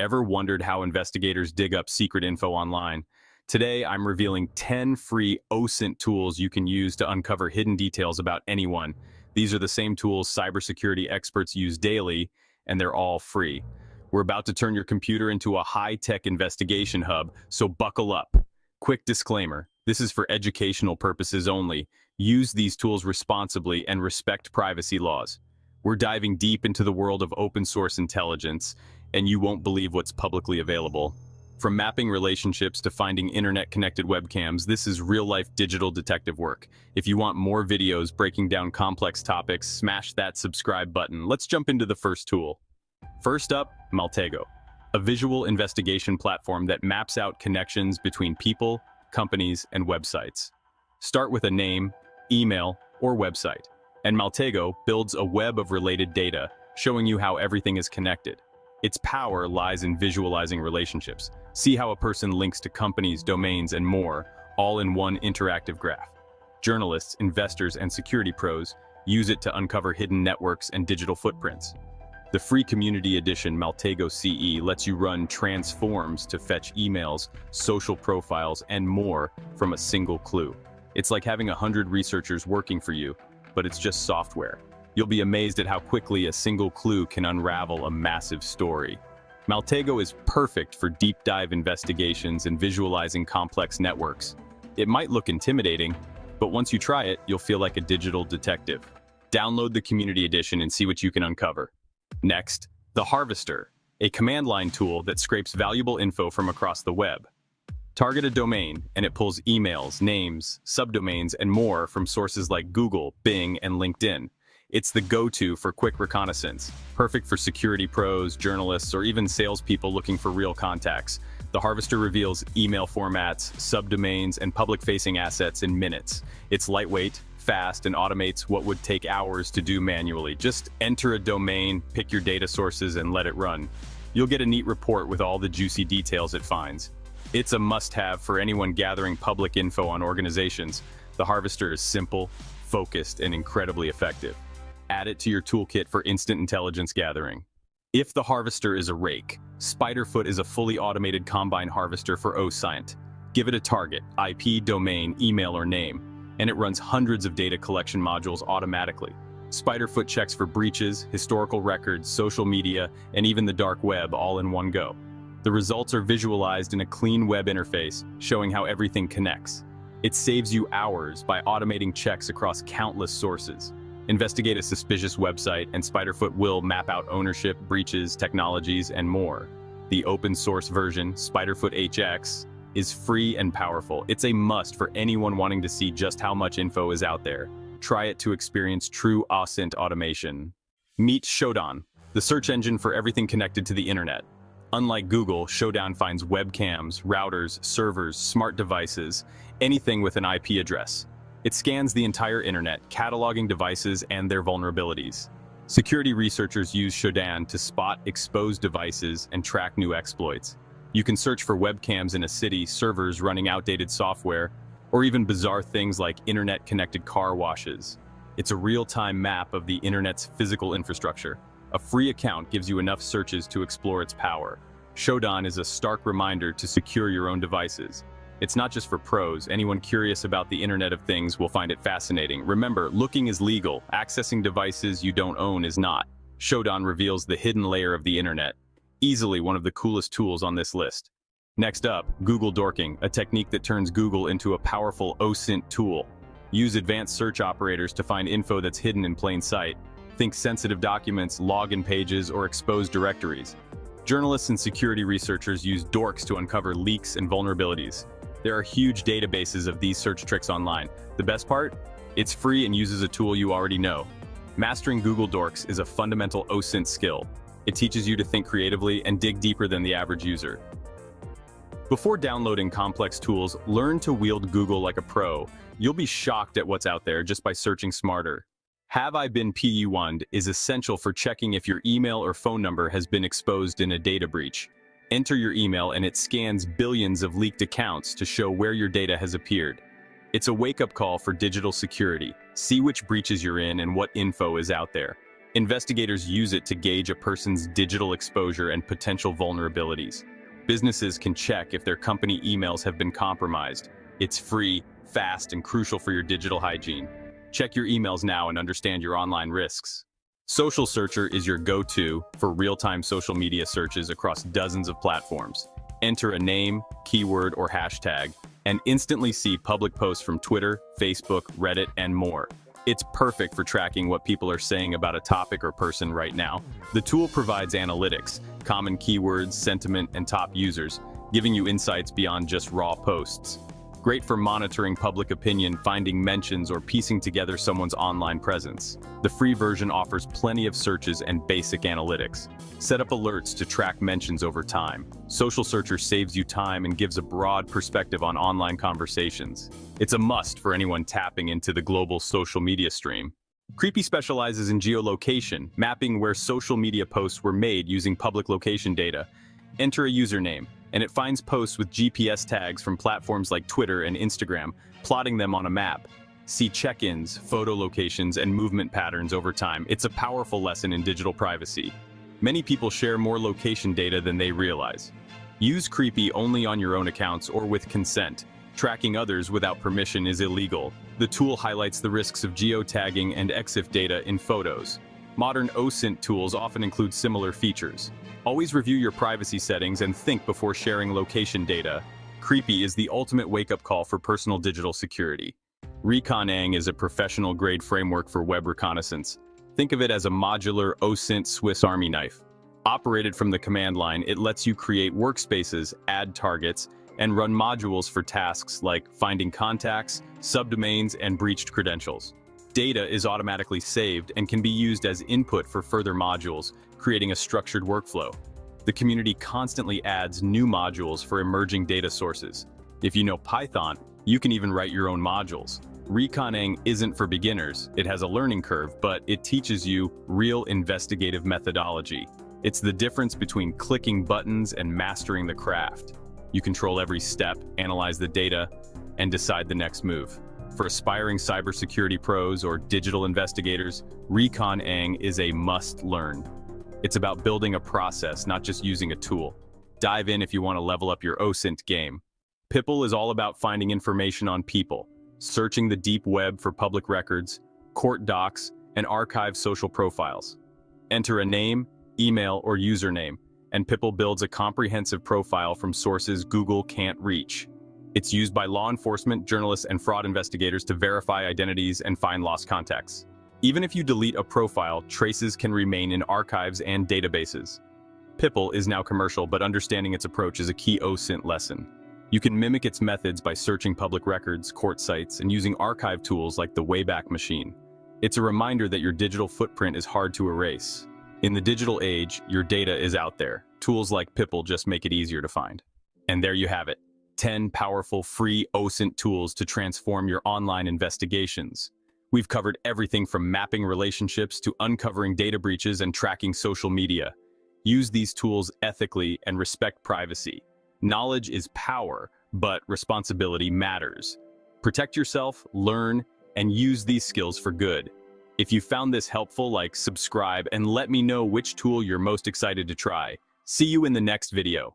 Ever wondered how investigators dig up secret info online? Today, I'm revealing 10 free OSINT tools you can use to uncover hidden details about anyone. These are the same tools cybersecurity experts use daily, and they're all free. We're about to turn your computer into a high-tech investigation hub, so buckle up. Quick disclaimer, this is for educational purposes only. Use these tools responsibly and respect privacy laws. We're diving deep into the world of open-source intelligence, and you won't believe what's publicly available. From mapping relationships to finding internet-connected webcams, this is real-life digital detective work. If you want more videos breaking down complex topics, smash that subscribe button. Let's jump into the first tool. First up, Maltego, a visual investigation platform that maps out connections between people, companies, and websites. Start with a name, email, or website, and Maltego builds a web of related data, showing you how everything is connected. Its power lies in visualizing relationships. See how a person links to companies, domains, and more, all in one interactive graph. Journalists, investors, and security pros use it to uncover hidden networks and digital footprints. The free community edition Maltego CE lets you run transforms to fetch emails, social profiles, and more from a single clue. It's like having 100 researchers working for you, but it's just software. You'll be amazed at how quickly a single clue can unravel a massive story. Maltego is perfect for deep dive investigations and visualizing complex networks. It might look intimidating, but once you try it, you'll feel like a digital detective. Download the Community Edition and see what you can uncover. Next, The Harvester, a command line tool that scrapes valuable info from across the web. Target a domain, and it pulls emails, names, subdomains, and more from sources like Google, Bing, and LinkedIn. It's the go-to for quick reconnaissance, perfect for security pros, journalists, or even salespeople looking for real contacts. The Harvester reveals email formats, subdomains, and public-facing assets in minutes. It's lightweight, fast, and automates what would take hours to do manually. Just enter a domain, pick your data sources, and let it run. You'll get a neat report with all the juicy details it finds. It's a must-have for anyone gathering public info on organizations. The Harvester is simple, focused, and incredibly effective. Add it to your toolkit for instant intelligence gathering. If the Harvester is a rake, SpiderFoot is a fully automated combine harvester for OSINT. Give it a target, IP, domain, email, or name, and it runs hundreds of data collection modules automatically. SpiderFoot checks for breaches, historical records, social media, and even the dark web all in one go. The results are visualized in a clean web interface, showing how everything connects. It saves you hours by automating checks across countless sources. Investigate a suspicious website, and SpiderFoot will map out ownership, breaches, technologies, and more. The open-source version, SpiderFoot HX, is free and powerful. It's a must for anyone wanting to see just how much info is out there. Try it to experience true OSINT automation. Meet Shodan, the search engine for everything connected to the internet. Unlike Google, Shodan finds webcams, routers, servers, smart devices, anything with an IP address. It scans the entire internet, cataloging devices and their vulnerabilities. Security researchers use Shodan to spot exposed devices and track new exploits. You can search for webcams in a city, servers running outdated software, or even bizarre things like internet-connected car washes. It's a real-time map of the internet's physical infrastructure. A free account gives you enough searches to explore its power. Shodan is a stark reminder to secure your own devices. It's not just for pros. Anyone curious about the Internet of Things will find it fascinating. Remember, looking is legal. Accessing devices you don't own is not. Shodan reveals the hidden layer of the Internet. Easily one of the coolest tools on this list. Next up, Google dorking, a technique that turns Google into a powerful OSINT tool. Use advanced search operators to find info that's hidden in plain sight. Think sensitive documents, login pages, or exposed directories. Journalists and security researchers use dorks to uncover leaks and vulnerabilities. There are huge databases of these search tricks online. The best part? It's free and uses a tool you already know. Mastering Google Dorks is a fundamental OSINT skill. It teaches you to think creatively and dig deeper than the average user. Before downloading complex tools, learn to wield Google like a pro. You'll be shocked at what's out there just by searching smarter. Have I Been Pwned is essential for checking if your email or phone number has been exposed in a data breach. Enter your email and it scans billions of leaked accounts to show where your data has appeared. It's a wake-up call for digital security. See which breaches you're in and what info is out there. Investigators use it to gauge a person's digital exposure and potential vulnerabilities. Businesses can check if their company emails have been compromised. It's free, fast, and crucial for your digital hygiene. Check your emails now and understand your online risks. Social Searcher is your go-to for real-time social media searches across dozens of platforms. Enter a name, keyword, or hashtag, and instantly see public posts from Twitter, Facebook, Reddit, and more. It's perfect for tracking what people are saying about a topic or person right now. The tool provides analytics, common keywords, sentiment, and top users, giving you insights beyond just raw posts. Great for monitoring public opinion, finding mentions, or piecing together someone's online presence. The free version offers plenty of searches and basic analytics. Set up alerts to track mentions over time. Social Searcher saves you time and gives a broad perspective on online conversations. It's a must for anyone tapping into the global social media stream. Creepy specializes in geolocation, mapping where social media posts were made using public location data. Enter a username, and it finds posts with GPS tags from platforms like Twitter and Instagram, plotting them on a map. See check-ins, photo locations, and movement patterns over time. It's a powerful lesson in digital privacy. Many people share more location data than they realize. Use Creepy only on your own accounts or with consent. Tracking others without permission is illegal. The tool highlights the risks of geotagging and EXIF data in photos. Modern OSINT tools often include similar features. Always review your privacy settings and think before sharing location data. Creepy is the ultimate wake-up call for personal digital security. Recon-ng is a professional-grade framework for web reconnaissance. Think of it as a modular OSINT Swiss Army knife. Operated from the command line, it lets you create workspaces, add targets, and run modules for tasks like finding contacts, subdomains, and breached credentials. Data is automatically saved and can be used as input for further modules, creating a structured workflow. The community constantly adds new modules for emerging data sources. If you know Python, you can even write your own modules. Recon-ng isn't for beginners. It has a learning curve, but it teaches you real investigative methodology. It's the difference between clicking buttons and mastering the craft. You control every step, analyze the data, and decide the next move. For aspiring cybersecurity pros or digital investigators, Recon-ng is a must-learn. It's about building a process, not just using a tool. Dive in if you want to level up your OSINT game. Pipl is all about finding information on people, searching the deep web for public records, court docs, and archive social profiles. Enter a name, email, or username, and Pipl builds a comprehensive profile from sources Google can't reach. It's used by law enforcement, journalists, and fraud investigators to verify identities and find lost contacts. Even if you delete a profile, traces can remain in archives and databases. Pipl is now commercial, but understanding its approach is a key OSINT lesson. You can mimic its methods by searching public records, court sites, and using archive tools like the Wayback Machine. It's a reminder that your digital footprint is hard to erase. In the digital age, your data is out there. Tools like Pipl just make it easier to find. And there you have it. 10 powerful free OSINT tools to transform your online investigations. We've covered everything from mapping relationships to uncovering data breaches and tracking social media. Use these tools ethically and respect privacy. Knowledge is power, but responsibility matters. Protect yourself, learn, and use these skills for good. If you found this helpful, like, subscribe, and let me know which tool you're most excited to try. See you in the next video.